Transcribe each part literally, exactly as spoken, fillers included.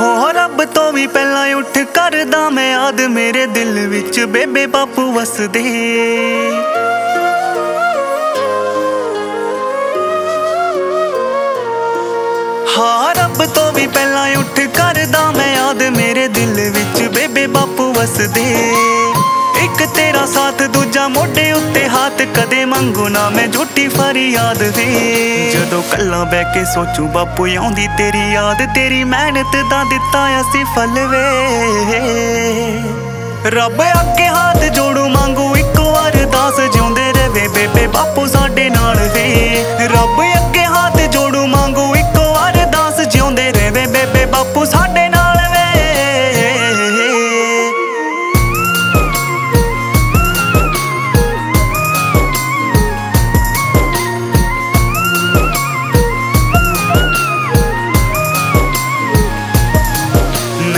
हो रब तो भी पहला उठ कर दा मैं याद मेरे दिल विच बेबे बापू वसदे। हाँ रब तो भी पहला उठ कर दा मैं याद मेरे दिल विच बेबे बापू वसदे। एक तेरा साथ दूजा मोढ़े उत्ते हाथ कदे मंगू ना मैं झूठी फरियाद वे। जदों कल्ला बैके सोचू बापू आउंदी तेरी याद तेरी मेहनत दा दिता असी फल वे। रब अगे हाथ जोड़ू मांगू इक बार दास जिउंदे रवे बेबे बापू साडे नाल वे। रब अगे हाथ जोड़ू मांगू इक बार दास जिउंदे रवे बेबे बापू साडे नाल वे।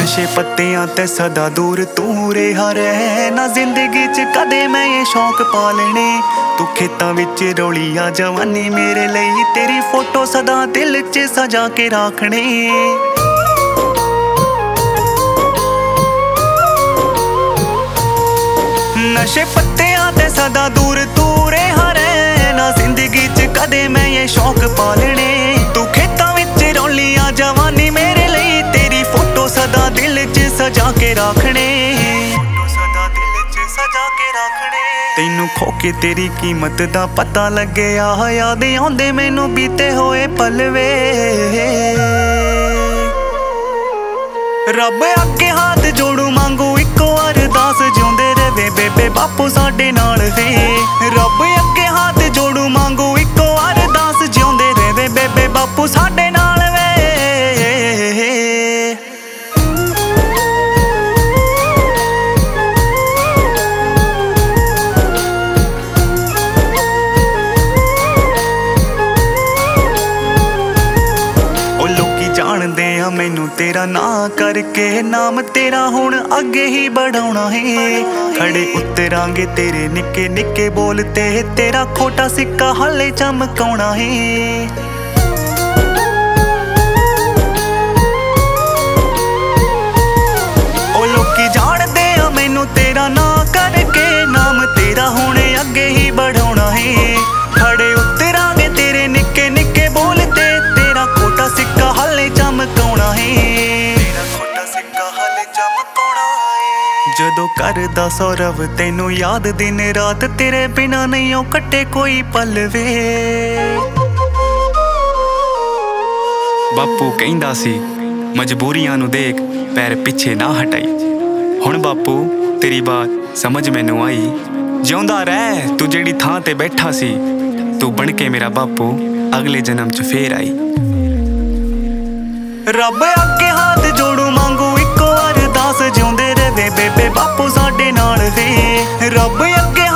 नशे पत्तियां ते सदा दूर तू रेहा रहना जिंदगी च कदे मैं ये शौक पालने। तू खेतां विच रौलिया जवानी मेरे लिए तेरी फोटो सदा दिल च सजा के राखने। नशे पत्तियां ते सदा दूर तू रेहा रहना जिंदगी च कदे मैं ये शौक पालने। तू खेतां विच रौलिया जवानी मेरे सदा दिल च सजा के राखने। तेनू खोके तेरी कीमत दा पता लगे आ याद आंदे मैनू बीते होए पलवे। रब अगे हाथ जोड़ू मांगू इक बार दास जिउंदे रवे बेबे बापू साडे नाल वे। रब अगे हाथ जोड़ू मांगू इक बार दास जिउंदे रवे बेबे बापू साडे नाल वे। मैनू तेरा ना करके नाम तेरा हुण अगे ही बढ़ाउणा है। खड़े उतरांगे तेरे निके निके बोलते तेरा खोटा सिक्का हाले चमकाउणा है। ओ लोकी जानदे आ मैनू तेरा ना करके नाम तेरा हुण अगे ही बढ़ाउणा है। खड़े उतरांगे तेरे निके निके बोलते तेरा खोटा सिक्का हाले चमकाउणा है। जदों करदा सौरव तेनू याद दिन रात तेरे बिना नहीं ओ कट्टे कोई पल वे। बापू कहिंदा सी मजबूरियां नू देख पैर पिछे ना हटाई। हुण बापू तेरी बात समझ मैनू आई। जिउंदा रह तू जेड़ी थां ते बैठा सी तू बनके मेरा बापू अगले जन्म च फेर आई। रब अगे हाथ जोड़ू मांगू इक बार दास जिउंदे रवे बेबे बापू साडे नाल वे। रब अगे